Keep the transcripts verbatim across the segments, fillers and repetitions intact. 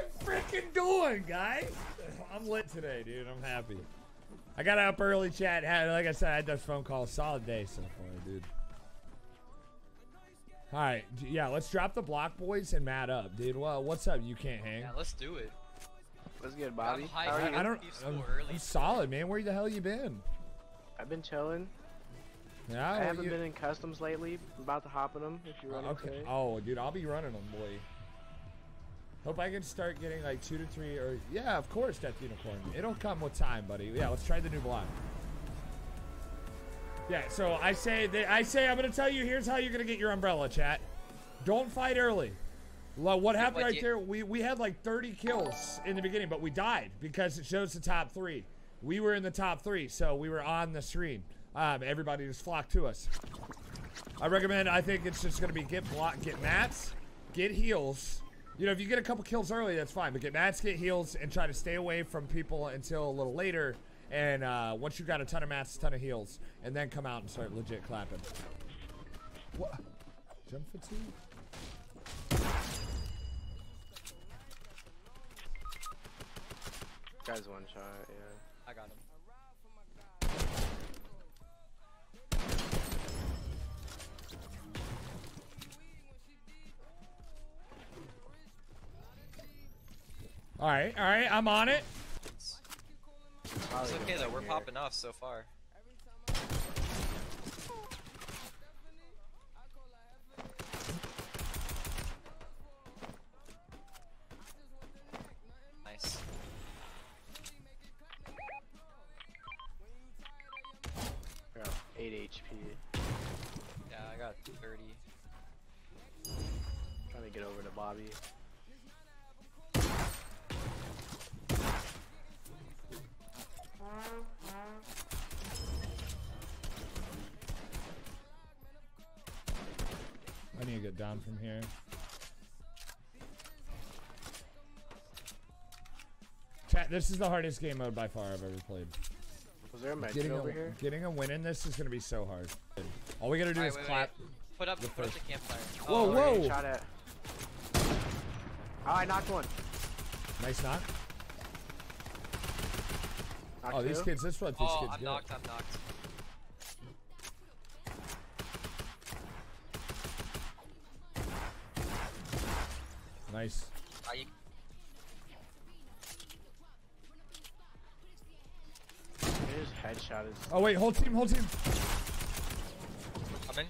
you freaking doing, guys? I'm lit today, dude. I'm happy. I got up early, chat. Like I said, I had that phone call. Solid day so far, dude. All right, yeah, let's drop the block boys and Matt up, dude. Well, what's up? You can't hang. Yeah, let's do it. Let's get Bobby. How are you? I don't. I'm, I'm solid, man. Where the hell you been? I've been chilling. Yeah. I haven't you... been in customs lately. I'm about to hop in them if you run. Okay. Today. Oh, dude, I'll be running them, boy. Hope I can start getting like two to three or yeah, of course, Death Unicorn. It'll come with time, buddy. Yeah, let's try the new block. Yeah, so I say, they, I say, I'm gonna tell you. Here's how you're gonna get your umbrella, chat. Don't fight early. What happened right there? We we had like thirty kills in the beginning, but we died because it shows the top three. We were in the top three, so we were on the stream. Um, everybody just flocked to us. I recommend. I think it's just gonna be get block, get mats, get heals. You know, if you get a couple kills early, that's fine. But get mats, get heals, and try to stay away from people until a little later. And uh, once you got a ton of mats, a ton of heals, and then come out and start legit clapping. What? Jump fatigue? Guys, one shot. Yeah. I got him. All right, all right, I'm on it. It's okay though, we're popping off so far. Nice. Got eight H P. Yeah, I got thirty. Trying to get over to Bobby. I need to get down from here. Chat, this is the hardest game mode by far I've ever played. Was there a match over here? Getting a win in this is gonna be so hard. All we gotta do is clap. Put up the campfire. Whoa, whoa! Shot at. Oh, I knocked one. Nice knock. Knock oh, two? These kids, this one, these oh, kids I'm go. knocked, I'm knocked. Nice. Are you... His headshot is... Oh, wait, whole team, whole team. I'm in.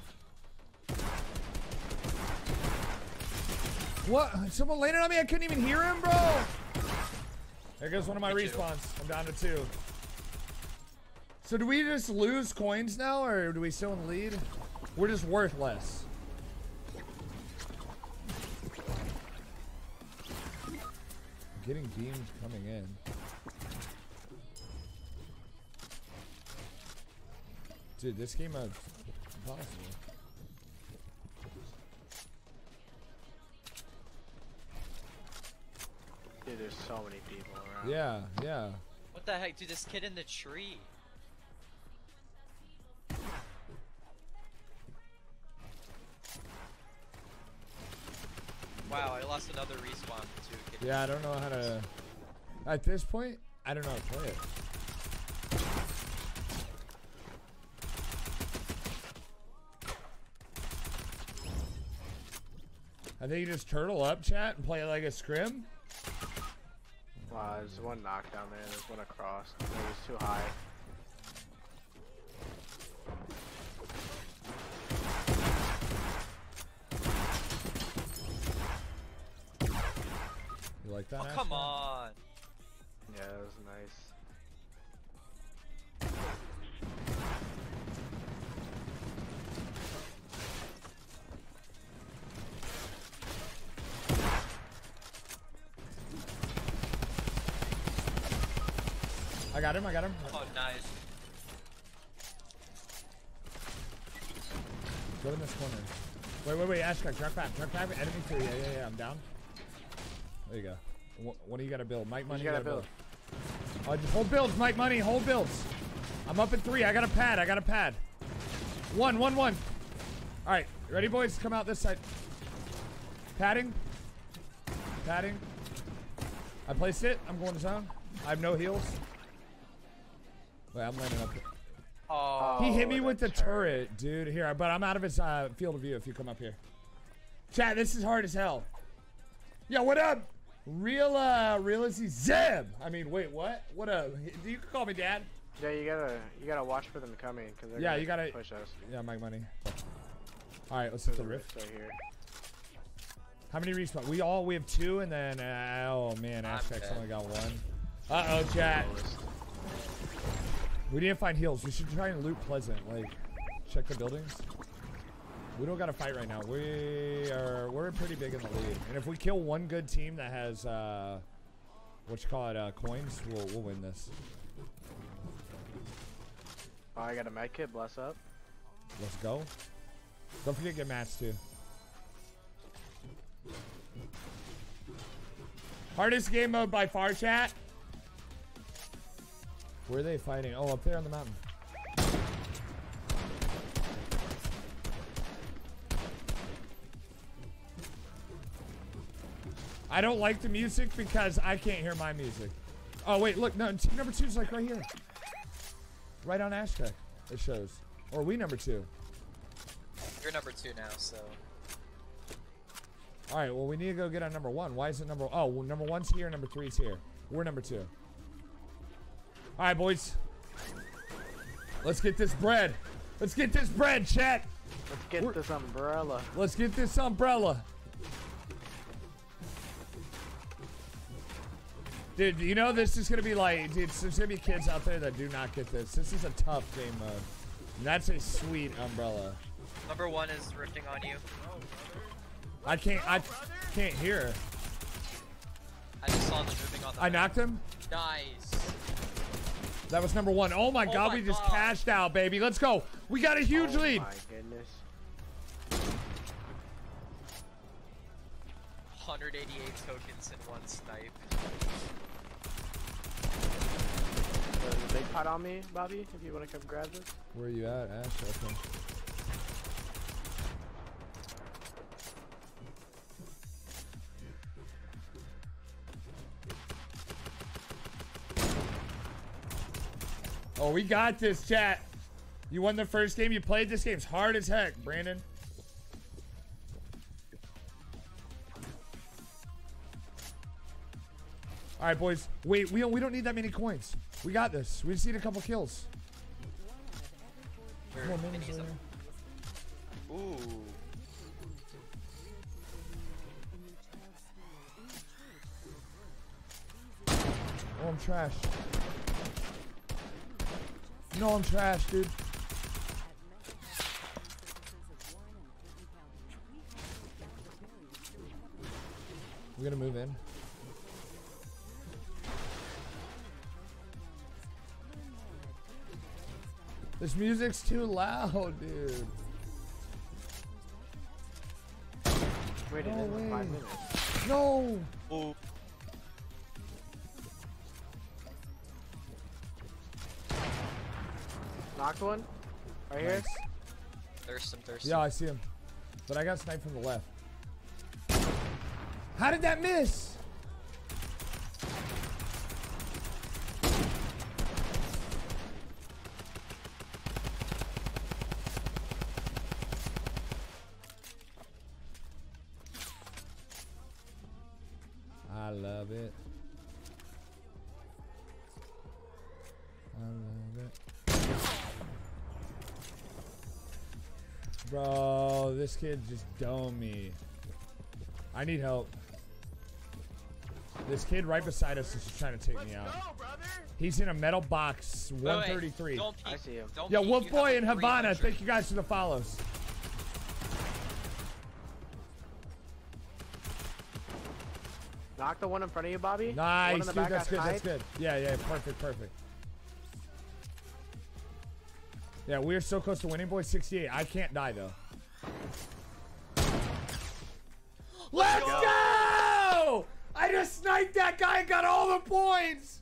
What? Someone landed on me? I couldn't even hear him, bro. There goes one of my respawns. I'm down to two. So do we just lose coins now, or do we still in the lead? We're just worthless. I'm getting beamed coming in. Dude, this game is impossible. Dude, there's so many people around. Yeah, yeah. What the heck, dude? This kid in the tree. Wow, I lost another respawn too. Yeah, I don't know how to. At this point, I don't know how to play it. I think you just turtle up, chat, and play it like a scrim. Wow, there's one knock down there, there's one across. It was too high. You like that? Oh, come on! Yeah, that was nice. I got him, I got him. Oh, nice. Go in this corner. Wait, wait, wait, Ashcock, drop back, drop back, enemy two, yeah, yeah, yeah, I'm down. There you go. What, what do you gotta build? Mike Money, you gotta, gotta build. build. Oh, hold builds, Mike Money, hold builds. I'm up at three, I got a pad, I got a pad. One, one, one. All right, ready, boys? Come out this side. Padding. Padding. I placed it. I'm going to zone. I have no heals. Wait, I'm landing up. Oh, he hit me with the turret. turret, dude. Here, but I'm out of his uh, field of view if you come up here. Chat, this is hard as hell. Yo, what up? Real, uh, realistic Zeb. I mean, wait, what? What up? You can call me dad. Yeah, you gotta, you gotta watch for them coming, cause they're yeah, gonna you gotta, push us. Yeah, make money. All right, let's hit the rift. Right here. How many respawns? We all, we have two, and then, uh, oh man, Aztec's only got one. Uh oh, chat. We didn't find heals. We should try and loot Pleasant. Like, check the buildings. We don't got a fight right now. We are, we're pretty big in the lead. And if we kill one good team that has, uh, what you call it, uh, coins, we'll, we'll win this. Oh, I got a med kit, bless up. Let's go. Don't forget to get matched too. Hardest game mode by far, chat. Where are they fighting? Oh, up there on the mountain. I don't like the music because I can't hear my music. Oh wait, look, no, team number two is like right here. Right on Aztec, it shows. Or are we number two? You're number two now, so. All right, well, we need to go get on number one. Why is it number, oh, well, number one's here, number three's here. We're number two. All right, boys. Let's get this bread. Let's get this bread, chat. Let's get We're, this umbrella. Let's get this umbrella. Dude, you know this is gonna be like, dude, there's gonna be kids out there that do not get this. This is a tough game mode. And that's a sweet umbrella. Number one is rifting on you. I can't, I can't hear. I just saw them moving on the I back. Knocked him? Nice. That was number one. Oh my oh god, my we just god. cashed out, baby. Let's go. We got a huge oh lead. Oh my goodness. one hundred eighty-eight tokens in one snipe. There's a big pot on me, Bobby, if you want to come grab this. Where are you at, Ash? Okay. Oh, we got this, chat. You won the first game you played. This game's hard as heck, Brandon. All right, boys. Wait, we don't, we don't need that many coins. We got this. We just need a couple kills. Come on, man, ooh. Oh, I'm trash. No, I'm trash, dude. We're gonna move in. This music's too loud, dude. Wait, no way. Five minutes. No. Oh. Knocked one. Right nice. Here. Thirst him, thirst him. Yeah, I see him. But I got sniped from the left. How did that miss? I love it. I love it. Bro, this kid just domed me. I need help. This kid right beside us is just trying to take Let's me out. Go, He's in a metal box, one thirty-three. Wait, don't peek. I see him. Don't Yo, peek. Wolf you Boy in Havana, thank you guys for the follows. Knock the one in front of you, Bobby. Nice, dude, that's good, that's good. Yeah, yeah, perfect, perfect. Yeah, we are so close to winning, boys. sixty-eight. I can't die, though. Let's go! go! I just sniped that guy and got all the points!